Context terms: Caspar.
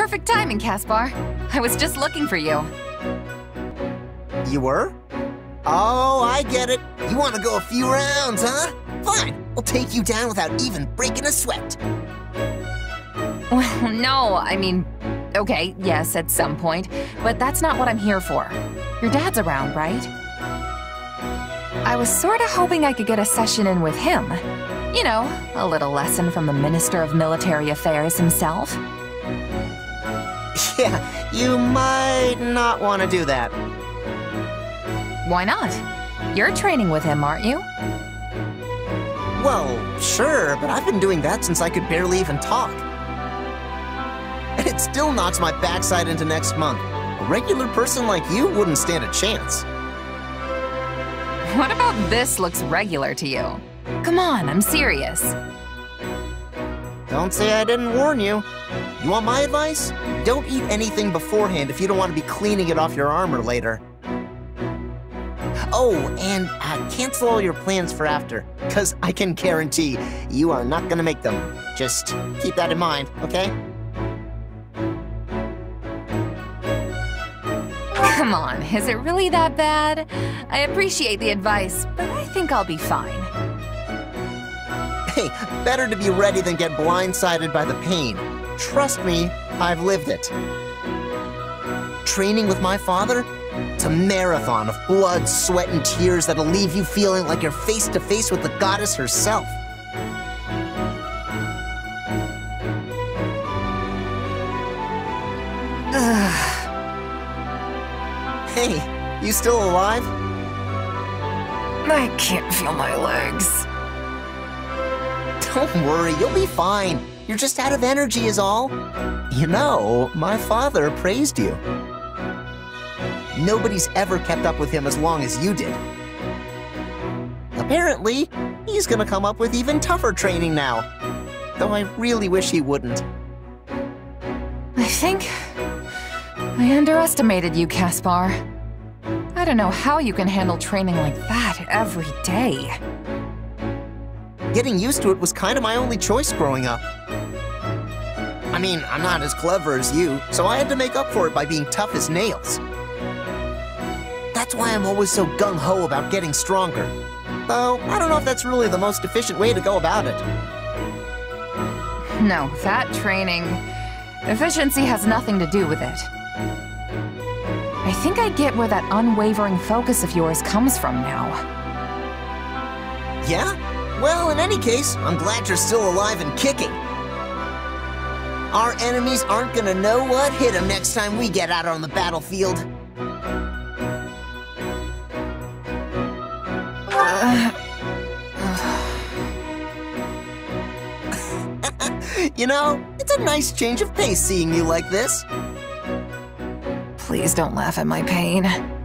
Perfect timing, Caspar. I was just looking for you. You were? Oh, I get it. You want to go a few rounds, huh? Fine, we'll take you down without even breaking a sweat. Well, no, I mean, okay, yes, at some point, but that's not what I'm here for. Your dad's around, right? I was sort of hoping I could get a session in with him. You know, a little lesson from the Minister of Military Affairs himself. Yeah, you might not want to do that. Why not? You're training with him, aren't you? Well, sure, but I've been doing that since I could barely even talk. And it still knocks my backside into next month. A regular person like you wouldn't stand a chance. What about this looks regular to you? Come on, I'm serious. Don't say I didn't warn you. You want my advice? Don't eat anything beforehand if you don't want to be cleaning it off your armor later. Oh, and cancel all your plans for after, because I can guarantee you are not going to make them. Just keep that in mind, okay? Come on, is it really that bad? I appreciate the advice, but I think I'll be fine. Hey, better to be ready than get blindsided by the pain. Trust me, I've lived it. Training with my father? It's a marathon of blood, sweat, and tears that'll leave you feeling like you're face-to-face with the goddess herself. Hey, you still alive? I can't feel my legs. Don't worry, you'll be fine. You're just out of energy is all. You know, my father praised you. Nobody's ever kept up with him as long as you did. Apparently, he's gonna come up with even tougher training now. Though I really wish he wouldn't. I think I underestimated you, Caspar. I don't know how you can handle training like that every day. Getting used to it was kind of my only choice growing up. I mean, I'm not as clever as you, so I had to make up for it by being tough as nails. That's why I'm always so gung-ho about getting stronger. Though, I don't know if that's really the most efficient way to go about it. No, that training... efficiency has nothing to do with it. I think I get where that unwavering focus of yours comes from now. Yeah? Well, in any case, I'm glad you're still alive and kicking. Our enemies aren't gonna know what hit them next time we get out on the battlefield. You know, it's a nice change of pace seeing you like this. Please don't laugh at my pain.